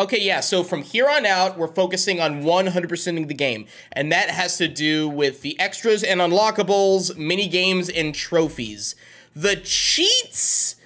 Okay, yeah, so from here on out, we're focusing on 100%ing the game, and that has to do with the extras and unlockables, mini games, and trophies. The cheats?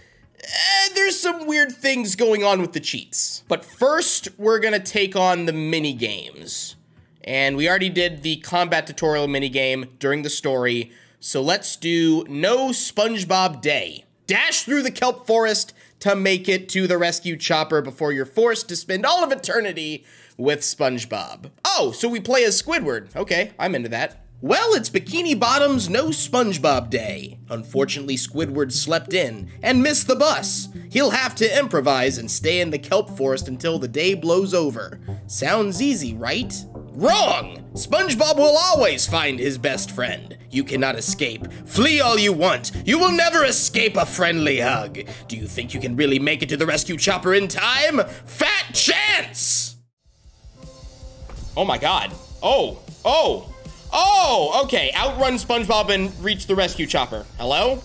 There's some weird things going on with the cheats. But first, we're gonna take on the mini games. And we already did the combat tutorial minigame during the story, so let's do No SpongeBob Day. Dash through the kelp forest to make it to the rescue chopper before you're forced to spend all of eternity with SpongeBob. Oh, so we play as Squidward. Okay, I'm into that. Well, it's Bikini Bottom's No SpongeBob Day. Unfortunately, Squidward slept in and missed the bus. He'll have to improvise and stay in the kelp forest until the day blows over. Sounds easy, right? Wrong! SpongeBob will always find his best friend. You cannot escape. Flee all you want. You will never escape a friendly hug. Do you think you can really make it to the rescue chopper in time? Fat chance! Oh my god. Oh! Okay, outrun SpongeBob and reach the rescue chopper. Hello?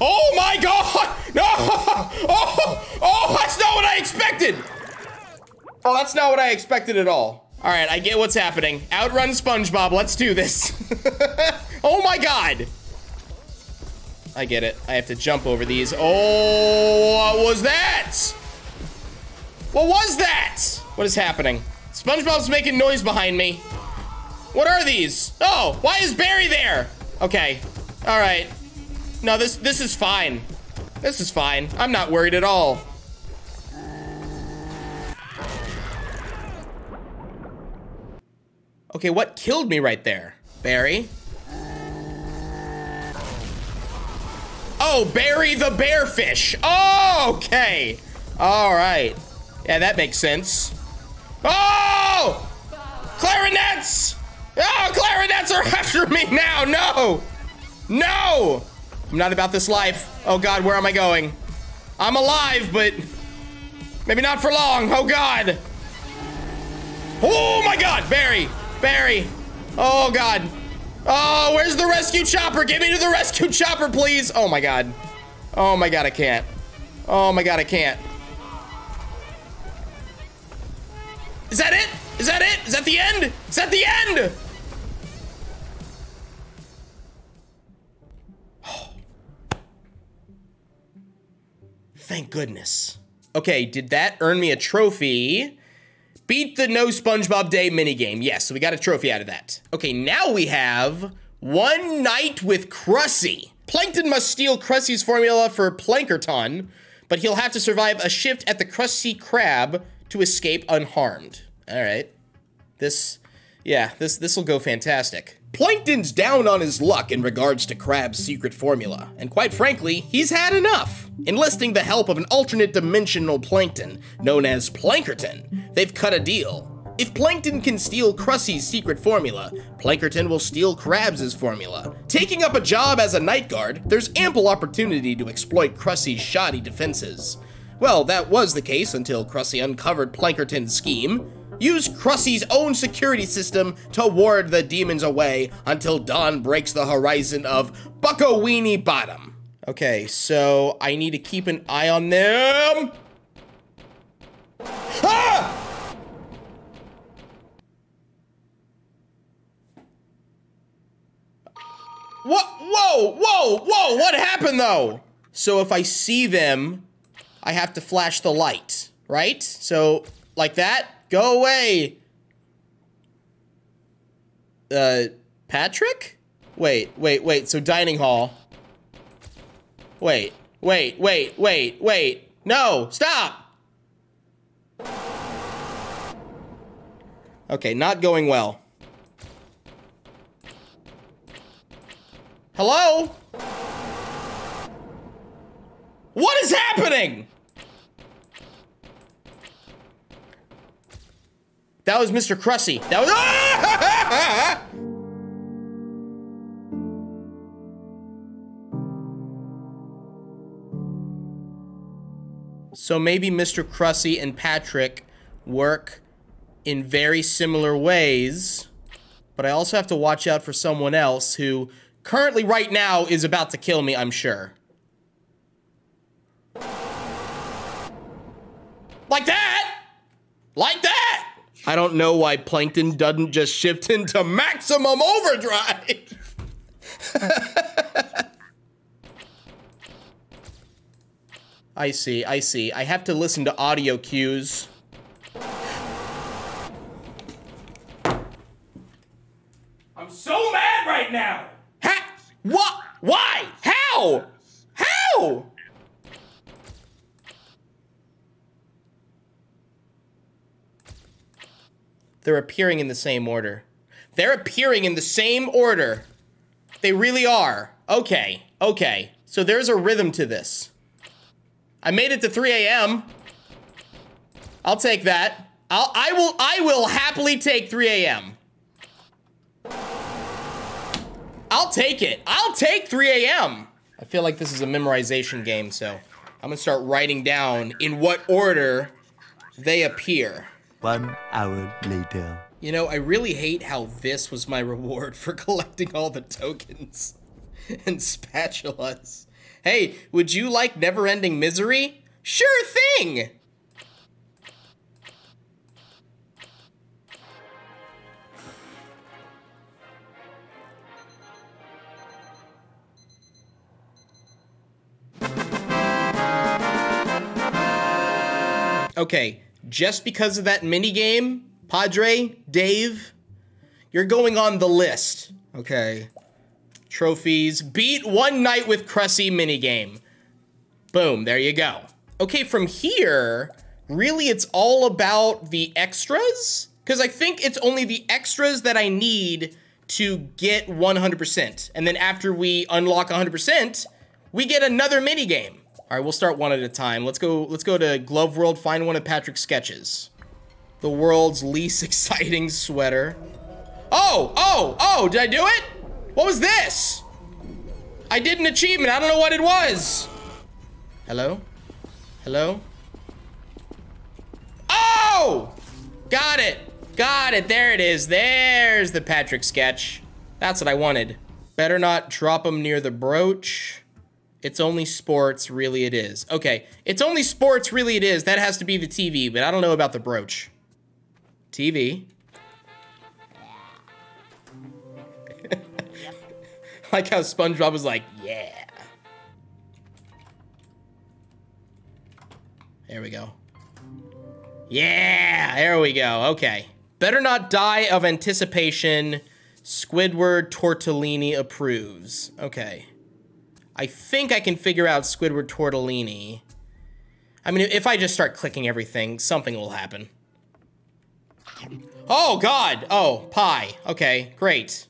Oh my god! No! Oh, that's not what I expected! Oh, that's not what I expected at all. All right, I get what's happening. Outrun SpongeBob, let's do this. Oh my god. I get it, I have to jump over these. Oh, what was that? What was that? What is happening? SpongeBob's making noise behind me. What are these? Oh, why is Barry there? Okay, all right. No, this is fine. This is fine, I'm not worried at all. Okay, what killed me right there? Barry? Oh, Barry the bearfish. Oh, okay. All right. Yeah, that makes sense. Oh! Clarinets! Oh, clarinets are after me now. No! No! I'm not about this life. Oh, God, where am I going? I'm alive, but maybe not for long. Oh, God. Oh, my God, Barry. Barry. Oh, God. Oh, where's the rescue chopper? Get me to the rescue chopper, please. Oh, my God. Oh, my God, I can't. Oh, my God, I can't. Is that it? Is that it? Is that the end? Is that the end? Oh. Thank goodness. Okay, did that earn me a trophy? Beat the No SpongeBob Day minigame. Yes, so we got a trophy out of that. Okay, now we have One Night with Krusty. Plankton must steal Krusty's formula for Plankerton, but he'll have to survive a shift at the Krusty Krab to escape unharmed. All right. This'll go fantastic. Plankton's down on his luck in regards to Krab's secret formula, and quite frankly, he's had enough. Enlisting the help of an alternate dimensional Plankton, known as Plankerton, they've cut a deal. If Plankton can steal Krusty's secret formula, Plankerton will steal Krab's formula. Taking up a job as a night guard, there's ample opportunity to exploit Krusty's shoddy defenses. Well, that was the case until Krusty uncovered Plankerton's scheme. Use Krusty's own security system to ward the demons away until dawn breaks the horizon of Bikini Bottom. Okay, so I need to keep an eye on them. Ah! What? Whoa, what happened though? So if I see them, I have to flash the light, right? So like that. Go away! Patrick? Wait, so dining hall. Wait. No, stop! Okay, not going well. Hello? What is happening? That was Mr. Krusty. That was. Ah! So maybe Mr. Krusty and Patrick work in very similar ways, but I also have to watch out for someone else who currently right now is about to kill me, I'm sure. Like that! Like that! I don't know why Plankton doesn't just shift into maximum overdrive. I see, I see. I have to listen to audio cues. I'm so mad right now! What? Why? How? How? They're appearing in the same order. They're appearing in the same order. They really are. Okay. Okay. So there's a rhythm to this. I made it to 3 a.m. I'll take that. I will happily take 3 a.m. I'll take it. I'll take 3 a.m. I feel like this is a memorization game, so I'm gonna start writing down in what order they appear. 1 hour later. You know, I really hate how this was my reward for collecting all the tokens and spatulas. Hey, would you like never-ending misery? Sure thing! Okay. Just because of that minigame, Padre, Dave, you're going on the list. Okay. Trophies. Beat One Night with Krusty minigame. Boom, there you go. Okay, from here, really it's all about the extras? Because I think it's only the extras that I need to get 100%. And then after we unlock 100%, we get another minigame. All right, we'll start one at a time. Let's go to Glove World, find one of Patrick's sketches. The world's least exciting sweater. Oh, did I do it? What was this? I did an achievement, I don't know what it was. Hello? Hello? Oh! Got it, there it is. There's the Patrick sketch. That's what I wanted. Better not drop them near the brooch. It's only sports, really it is. Okay, it's only sports, really it is. That has to be the TV, but I don't know about the brooch. TV. Like how SpongeBob was like, yeah. There we go. Yeah, there we go, okay. Better not die of anticipation. Squidward Tortellini approves, okay. I think I can figure out Squidward Tortellini. I mean, if I just start clicking everything, something will happen. Oh, God. Oh, pie. Okay, great.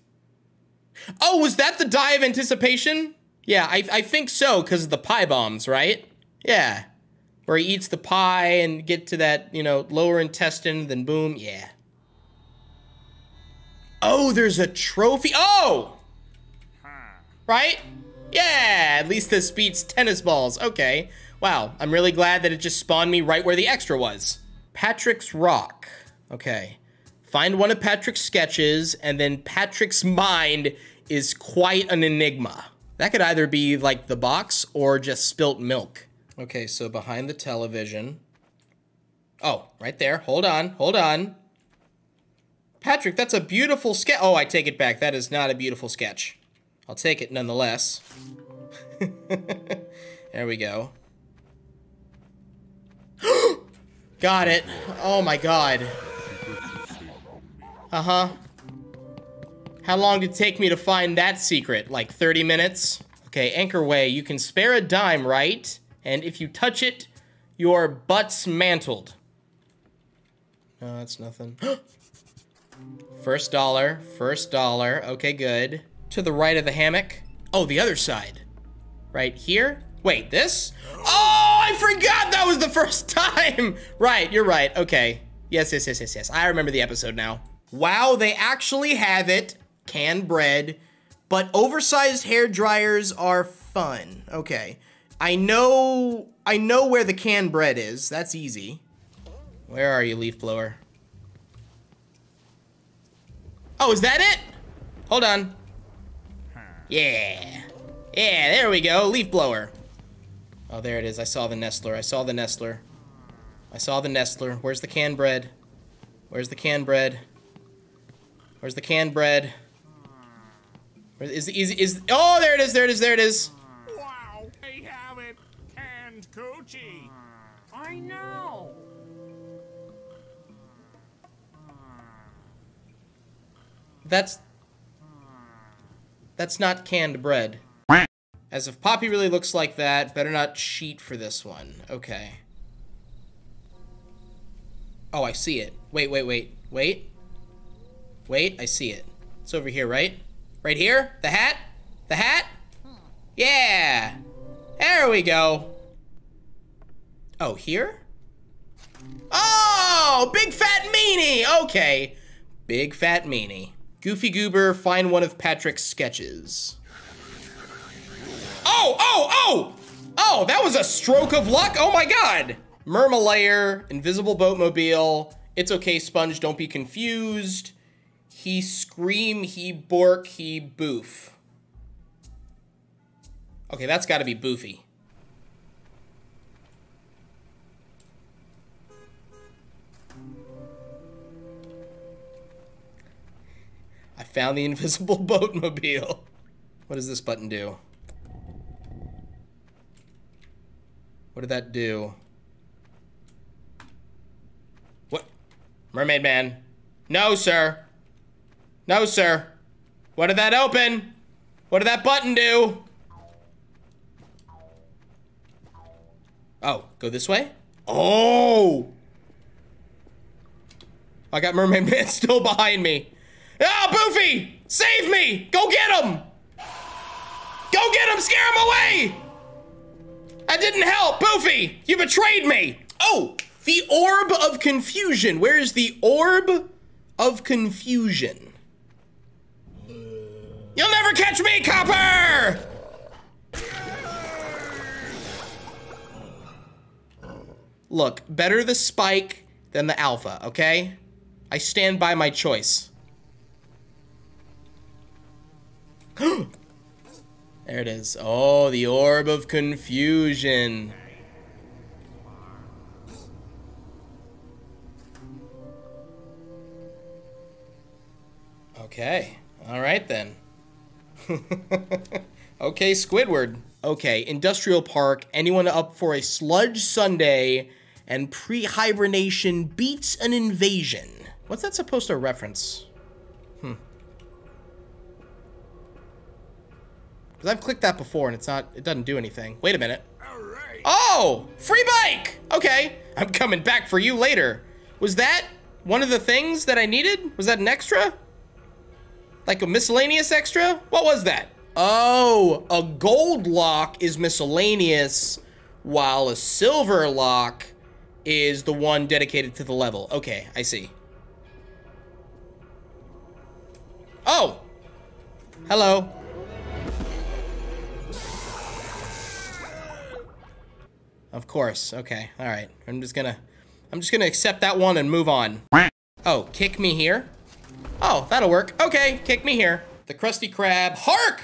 Oh, was that the die of anticipation? Yeah, I think so, because of the pie bombs, right? Yeah. Where he eats the pie and get to that, you know, lower intestine, then boom, yeah. Oh, there's a trophy. Oh! Right? Yeah, at least this beats tennis balls. Okay. Wow, I'm really glad that it just spawned me right where the extra was. Patrick's rock. Okay. Find one of Patrick's sketches, and then Patrick's mind is quite an enigma. That could either be like the box or just spilt milk. Okay, so behind the television. Oh, right there. Hold on. Patrick, that's a beautiful sketch. Oh, I take it back. That is not a beautiful sketch. I'll take it nonetheless. There we go. Got it. Oh my God. Uh-huh. How long did it take me to find that secret? Like 30 minutes? Okay, Anchorway, you can spare a dime, right? And if you touch it, your butt's mantled. No, that's nothing. First dollar. Okay, good. To the right of the hammock. Oh, the other side. Right here? Wait, this? Oh, I forgot that was the first time! Right, you're right, okay. Yes, I remember the episode now. Wow, they actually have it. Canned bread. But oversized hair dryers are fun. Okay. I know where the canned bread is. That's easy. Where are you, leaf blower? Oh, is that it? Hold on. Yeah, there we go, leaf blower. Oh, there it is, I saw the nestler. Where's the canned bread? Where's the canned bread? Where's the canned bread? Where is oh, there it is, there it is, there it is. Wow, they have it canned coochie. I know. That's not canned bread. As if Poppy really looks like that, better not cheat for this one. Okay. Oh, I see it. Wait, I see it. It's over here, right? Right here? The hat? The hat? Yeah! There we go! Oh, here? Oh! Big Fat Meanie! Okay. Big Fat Meanie. Goofy Goober, find one of Patrick's sketches. Oh, oh, oh! Oh, that was a stroke of luck! Oh my god! Mermalayer, Invisible Boatmobile, It's Okay Sponge, Don't Be Confused, He Scream, He Bork, He Boof. Okay, that's gotta be Boofy. I found the Invisible Boatmobile. What does this button do? What did that do? What? Mermaid Man. No, sir. No, sir. What did that open? What did that button do? Oh, go this way? Oh! I got Mermaid Man still behind me. Ah, Boofy! Save me! Go get him! Go get him! Scare him away! I didn't help! Boofy! You betrayed me! Oh! The Orb of Confusion! Where is the Orb of Confusion? You'll never catch me, Copper! Look, better the spike than the alpha, okay? I stand by my choice. There it is. Oh, the Orb of Confusion. Okay. All right, then. Okay, Squidward. Okay, Industrial Park. Anyone up for a sludge sundae and pre-hibernation beats an invasion? What's that supposed to reference? Because I've clicked that before and it's not, it doesn't do anything. Wait a minute. All right. Oh, free bike. Okay, I'm coming back for you later. Was that one of the things that I needed? Was that an extra? Like a miscellaneous extra? What was that? Oh, a gold lock is miscellaneous while a silver lock is the one dedicated to the level. Okay, I see. Oh, hello. Of course. Okay. All right. I'm just gonna accept that one and move on. Oh, kick me here. Oh, that'll work. Okay, kick me here. The Krusty Krab. Hark!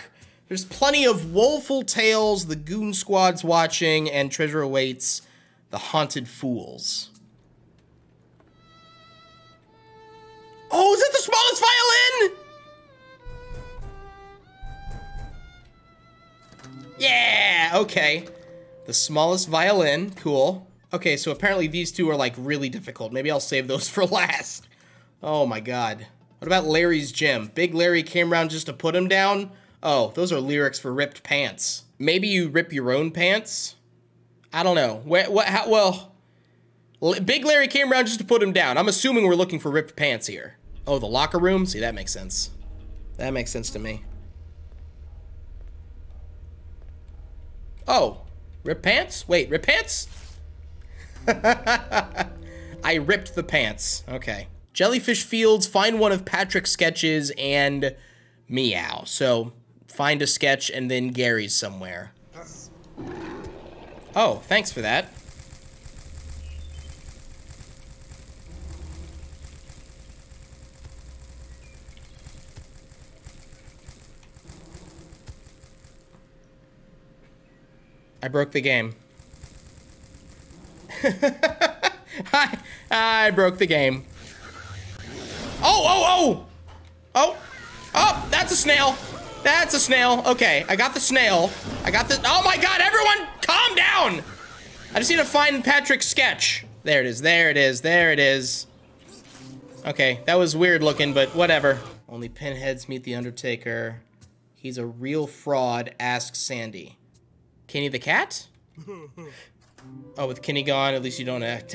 There's plenty of woeful tales. The goon squad's watching, and treasure awaits the haunted fools. Oh, is that the smallest violin? Yeah. Okay. The smallest violin, cool. Okay, so apparently these two are like really difficult. Maybe I'll save those for last. Oh my god. What about Larry's gym? Big Larry came around just to put him down? Oh, those are lyrics for ripped pants. Maybe you rip your own pants? I don't know. Big Larry came around just to put him down. I'm assuming we're looking for ripped pants here. Oh, the locker room? See, that makes sense. That makes sense to me. Oh. Rip pants? Wait, rip pants? I ripped the pants. Okay. Jellyfish Fields, find one of Patrick's sketches and meow. So find a sketch and then Gary's somewhere. Oh, thanks for that. I broke the game. I broke the game. Oh, that's a snail. That's a snail. Okay, I got the snail. I got the, oh my God, everyone calm down. I just need to find Patrick's sketch. There it is, there it is, there it is. Okay, that was weird looking, but whatever. Only Pinheads meet the Undertaker. He's a real fraud, ask Sandy. Kenny the cat? Oh, with Kenny gone, at least you don't act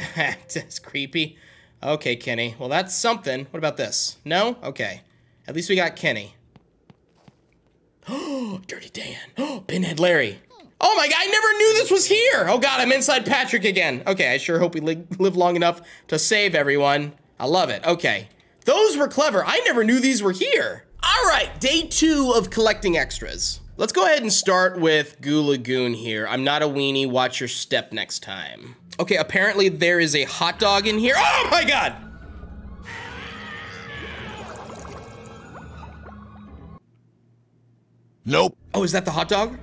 as creepy. Okay, Kenny. Well, that's something. What about this? No? Okay. At least we got Kenny. Oh, Dirty Dan. Oh, Pinhead Larry. Oh my God, I never knew this was here. Oh God, I'm inside Patrick again. Okay, I sure hope we live long enough to save everyone. I love it. Okay. Those were clever. I never knew these were here. All right, day 2 of collecting extras. Let's go ahead and start with Goo Lagoon here. I'm not a weenie, watch your step next time. Okay, apparently there is a hot dog in here. Oh my God! Nope. Oh, is that the hot dog?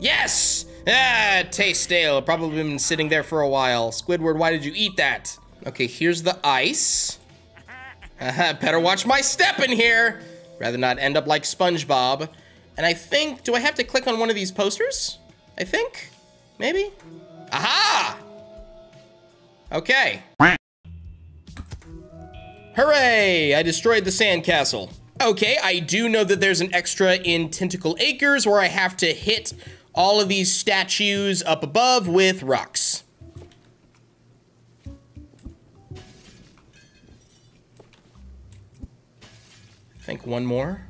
Yes! Ah, tastes stale, probably been sitting there for a while. Squidward, why did you eat that? Okay, here's the ice. Better watch my step in here. Rather not end up like SpongeBob. And I think, do I have to click on one of these posters? I think, maybe? Aha! Okay. Hooray, I destroyed the sandcastle. Okay, I do know that there's an extra in Tentacle Acres where I have to hit all of these statues up above with rocks. I think one more.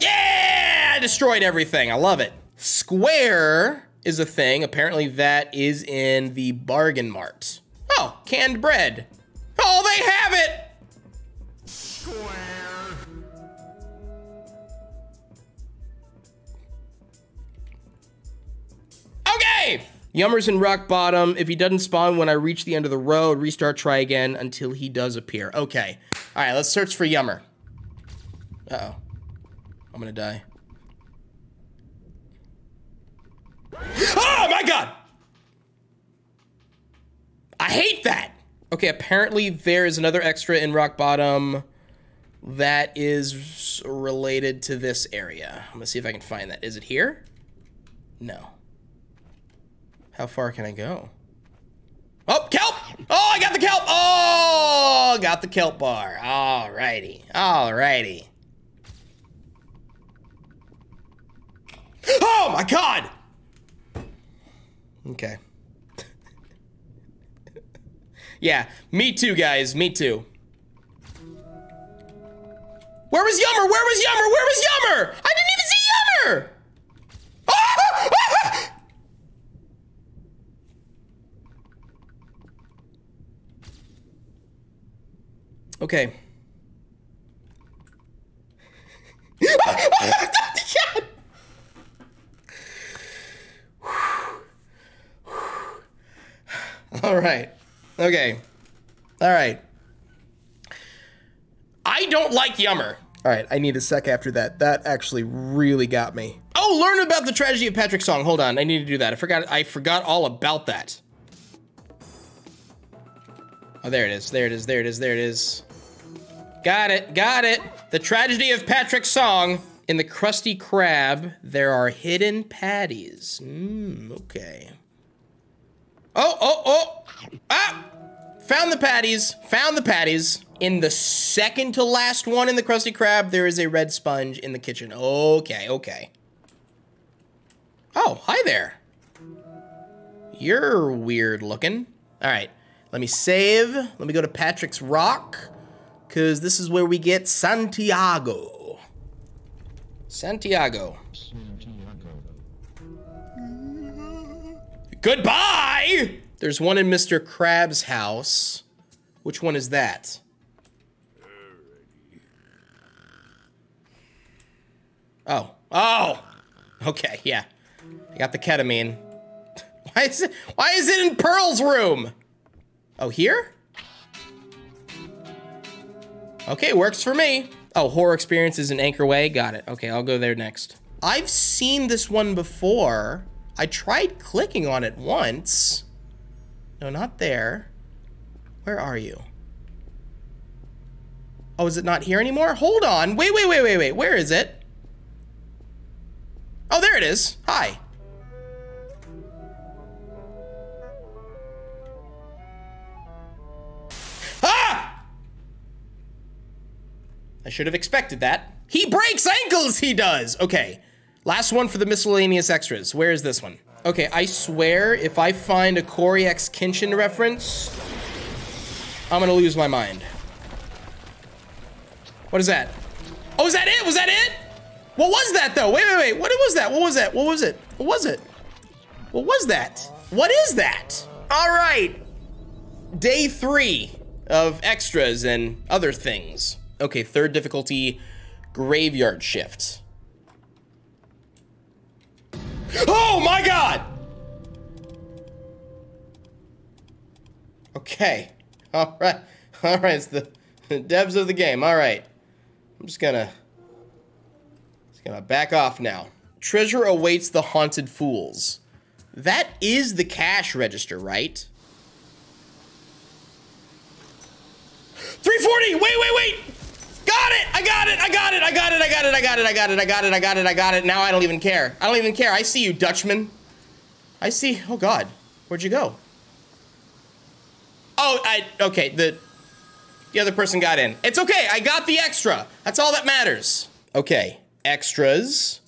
Yeah, I destroyed everything, I love it. Square is a thing, apparently that is in the bargain mart. Oh, canned bread. Oh, they have it! Square. Okay! Yummer's in Rock Bottom. If he doesn't spawn when I reach the end of the road, restart, try again until he does appear. Okay. All right, let's search for Yummer. Uh-oh. I'm gonna die. Oh my God! I hate that! Okay, apparently there is another extra in Rock Bottom that is related to this area. I'm gonna see if I can find that. Is it here? No. How far can I go? Oh, kelp! Oh, I got the kelp! Oh, got the kelp bar. Alrighty, alrighty. Oh my God! Okay. Yeah, me too, guys, me too. Where was Yummer? Where was Yummer? Where was Yummer? I didn't even see Yummer! Okay. All right. Okay. All right. I don't like Yummer. All right, I need a sec after that. That actually really got me. Oh, learn about the tragedy of Patrick's song. Hold on, I need to do that. I forgot all about that. Oh, there it is, there it is, there it is, there it is. Got it, got it. The tragedy of Patrick's song. In the Krusty Krab, there are hidden patties. Okay. Oh. Ah, found the patties. In the second to last one in the Krusty Krab, there is a red sponge in the kitchen. Okay. Oh, hi there. You're weird looking. All right, let me save. Let me go to Patrick's Rock. Because this is where we get Santiago. Santiago. Goodbye! There's one in Mr. Krab's house. Which one is that? Oh! Okay, yeah. I got the ketamine. Why is it in Pearl's room? Oh, here? Okay, works for me. Oh, horror experiences in Anchorway. Got it. Okay, I'll go there next. I've seen this one before. I tried clicking on it once. No, not there. Where are you? Oh, is it not here anymore? Hold on. Wait. Where is it? Oh, there it is. Hi. Ah! I should have expected that. He breaks ankles, he does. Okay. Last one for the miscellaneous extras. Where is this one? Okay, I swear if I find a Cory X Kenshin reference, I'm gonna lose my mind. What is that? Oh, is that it? Was that it? What was that though? Wait. What was that? What was that? What was it? What was it? What was that? What is that? All right. Day 3 of extras and other things. Okay, 3rd difficulty, graveyard shift. Oh my God! Okay, all right, it's the devs of the game, all right. I'm just gonna back off now. Treasure awaits the haunted fools. That is the cash register, right? 340, wait! I got it. Now I don't even care. I see you, Dutchman. I see. Oh God, where'd you go? Oh, okay. The other person got in. It's okay. I got the extra. That's all that matters. Okay, extras.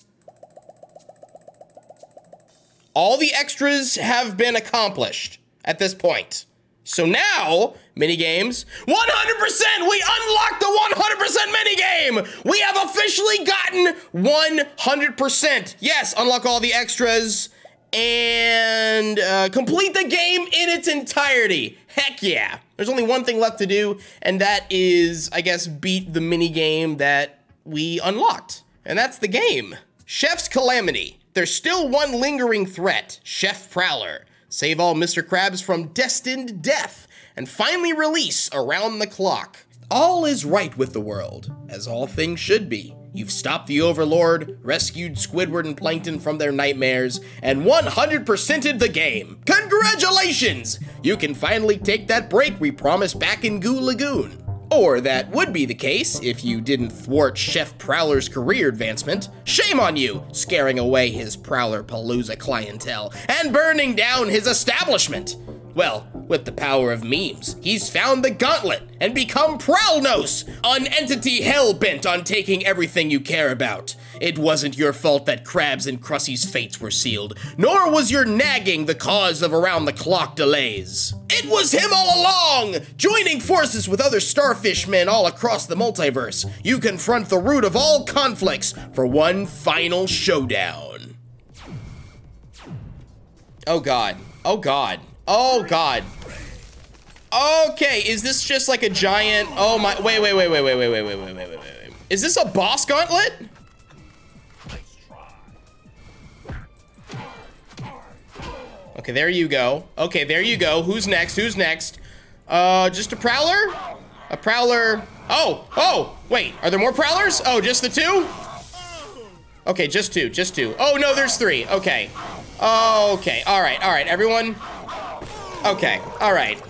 All the extras have been accomplished at this point. So now, minigames, 100%! We unlocked the 100% minigame! We have officially gotten 100%! Yes, unlock all the extras and complete the game in its entirety. Heck yeah! There's only one thing left to do, and that is, I guess, beat the minigame that we unlocked. And that's the game. Chef's Calamity. There's still one lingering threat, Chef Prowler. Save all Mr. Krabs from destined death, and finally release Around the Clock. All is right with the world, as all things should be. You've stopped the Overlord, rescued Squidward and Plankton from their nightmares, and 100%ed the game. Congratulations! You can finally take that break we promised back in Goo Lagoon. Or that would be the case if you didn't thwart Chef Prowler's career advancement. Shame on you, scaring away his Prowler Palooza clientele and burning down his establishment. Well, with the power of memes, he's found the gauntlet and become Prowlnos, an entity hell-bent on taking everything you care about. It wasn't your fault that Krabs and Krusty's fates were sealed, nor was your nagging the cause of around-the-clock delays. It was him all along! Joining forces with other starfish men all across the multiverse, you confront the root of all conflicts for one final showdown. Oh God. Oh God. Oh God. Okay, is this just like a giant, oh my, wait. Is this a boss gauntlet? Okay, there you go. Okay, there you go. Who's next? Just a Prowler? A Prowler. Oh, wait. Are there more Prowlers? Oh, just the 2? Okay, just two. Oh, no, there's 3. Okay. Okay. All right, everyone. Okay, all right.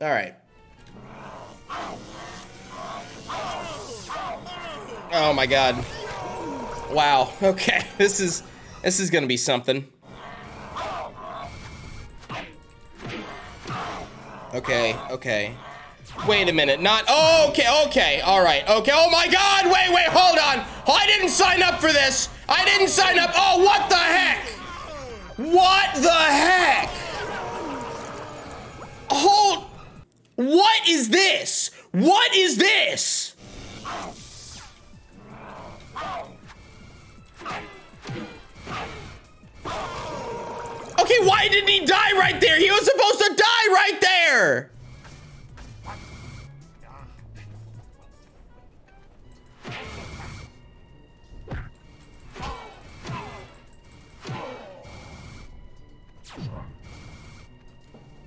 All right. Oh, my God. Wow, okay, this is gonna be something. Okay. Wait a minute, not, oh, okay, all right, okay. Oh my God, wait, hold on. I didn't sign up for this. Oh, what the heck? Hold, what is this? Okay, why didn't he die right there? He was supposed to die right there!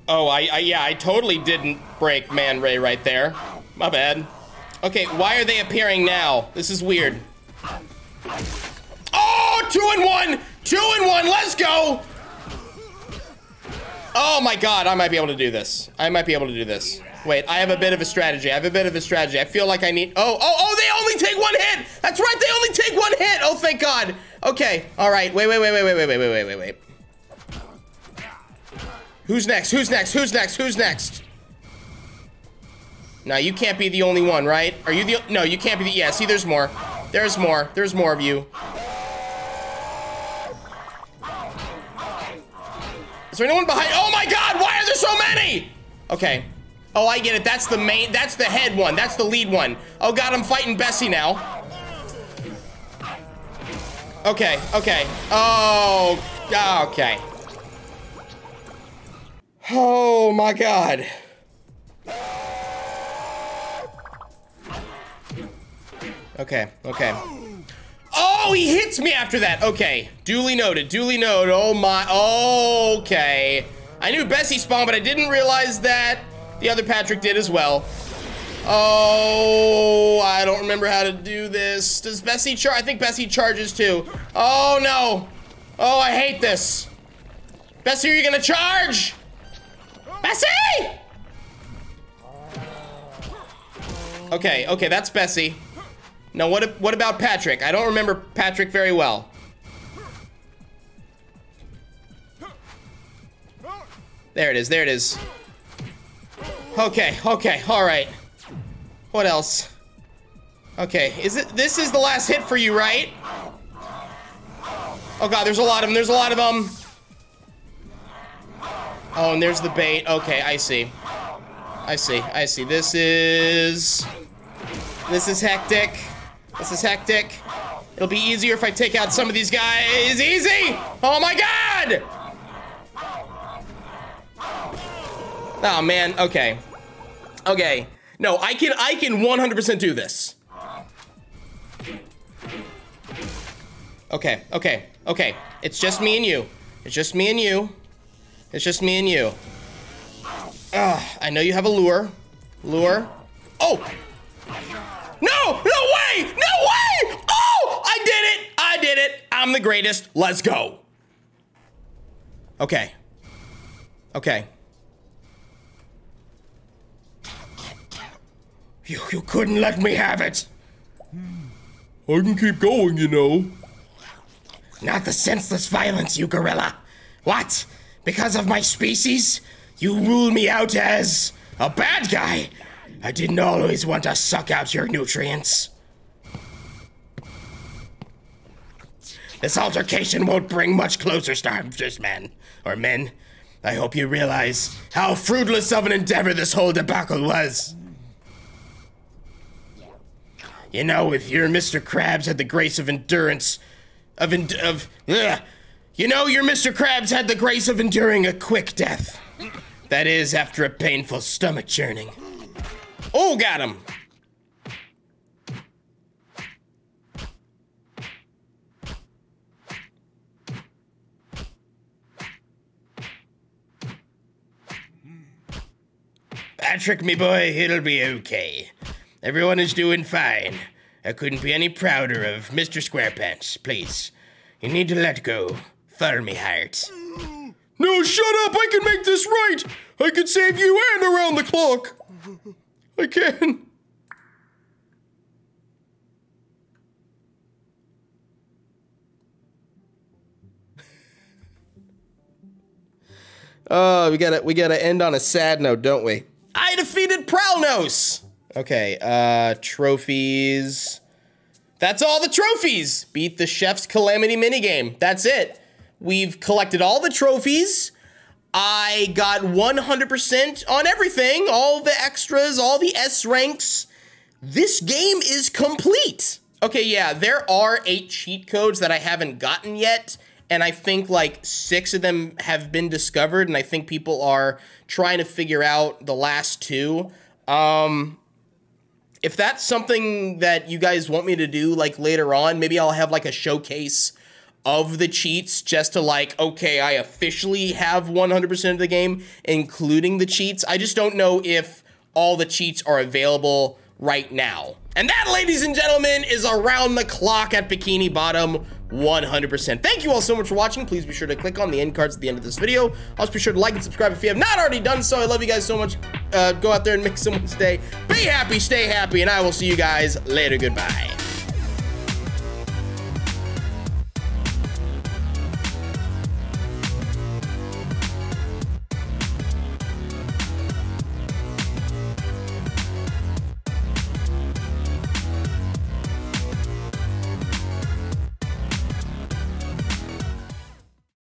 Oh, I totally didn't break Man Ray right there. My bad. Okay, why are they appearing now? This is weird. Oh, 2 in 1! 2 and 1, let's go! Oh my God, I might be able to do this. I might be able to do this. Wait, I have a bit of a strategy. I feel like I need, oh, they only take one hit. That's right, they only take one hit. Oh, thank God. Okay, all right, wait. Who's next? Now, you can't be the only one, right? Are you the, no, you can't be the, yeah, see, there's more. There's more of you. Is there anyone behind? Oh my God, why are there so many? Okay. Oh, I get it. That's the main, that's the head one. That's the lead one. Oh God, I'm fighting Bessie now. Okay. Oh, okay. Oh my God. Okay. Oh, he hits me after that. Okay, duly noted. Oh my, okay. I knew Bessie spawned, but I didn't realize that the other Patrick did as well. Oh, I don't remember how to do this. Does Bessie charge? I think Bessie charges too. Oh no. Oh, I hate this. Bessie, are you gonna charge? Bessie! Okay, that's Bessie. Now, what about Patrick? I don't remember Patrick very well. There it is. Okay, all right. What else? Okay, this is the last hit for you, right? Oh God, there's a lot of them. Oh, and there's the bait. Okay, I see. This is hectic. It'll be easier if I take out some of these guys. Easy! Oh my God! Oh man, okay. No, I can 100% do this. Okay. It's just me and you. I know you have a lure. Oh! No way! Oh, I did it. I'm the greatest. Let's go. Okay. You couldn't let me have it. I can keep going, you know. Not the senseless violence, you gorilla. What? Because of my species, you rule me out as a bad guy. I didn't always want to suck out your nutrients. This altercation won't bring much closer to man, or men. I hope you realize how fruitless of an endeavor this whole debacle was. You know, if your Mr. Krabs had the grace of endurance, your Mr. Krabs had the grace of enduring a quick death. That is, after a painful stomach churning. Oh, got him. Patrick, me boy, it'll be okay. Everyone is doing fine. I couldn't be any prouder of Mr. Squarepants, please. You need to let go. Follow me, heart. No, shut up! I can make this right! I can save you and Around the Clock! I can. Oh, we gotta end on a sad note, don't we? I defeated Prowlnos. Okay, trophies. That's all the trophies. Beat the Chef's Calamity minigame. That's it. We've collected all the trophies. I got 100% on everything, all the extras, all the S ranks. This game is complete. Okay, yeah, there are 8 cheat codes that I haven't gotten yet, and I think like 6 of them have been discovered, and I think people are trying to figure out the last 2. If that's something that you guys want me to do like later on, maybe I'll have like a showcase of the cheats, just to like, okay, I officially have 100% of the game, including the cheats. I just don't know if all the cheats are available right now. And that, ladies and gentlemen, is Around the Clock at Bikini Bottom 100%. Thank you all so much for watching. Please be sure to click on the end cards at the end of this video. Also be sure to like and subscribe if you have not already done so. I love you guys so much. Go out there and make someone's day. Be happy, stay happy, and I will see you guys later. Goodbye.